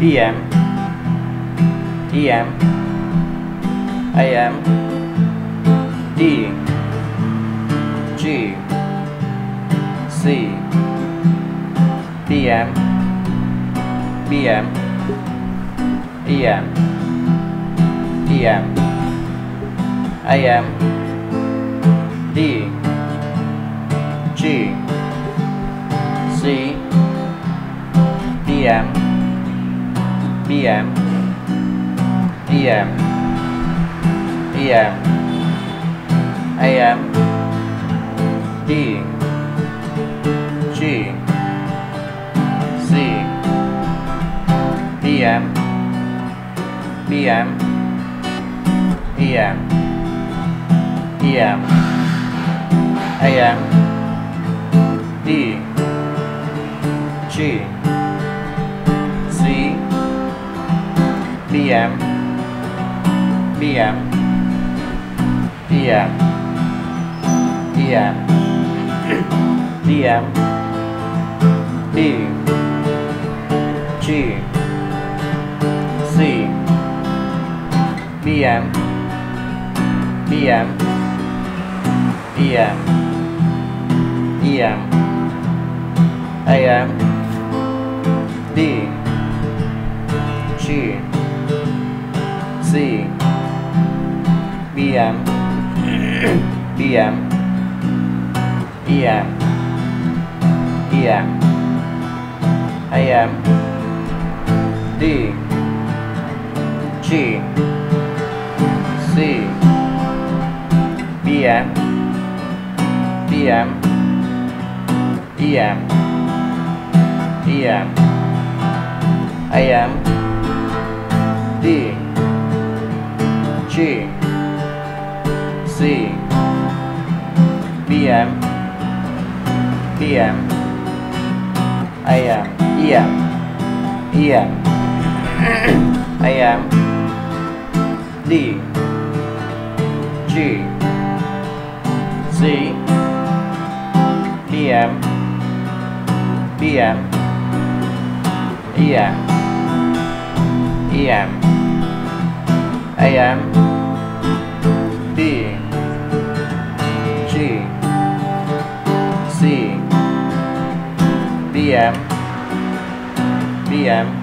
PM, EM, AM, D, G, C, DM, BM, EM, EM, AM, D, G, C, DM, BM, EM, EM, AM, D, G, C, DM, BM, EM, EM, AM, D, G, C, BM, BM, EM, EM, DM, D, G, C, BM, BM, EM, EM, AM, D, G, C, BM, BM, EM, EM, AM, D, G, C, BM, BM, EM, EM, AM, D, G, C, BM, BM, AM, EM, EM, AM, D, G, C, BM, BM, EM, EM, AM, D, G, C, BM, BM,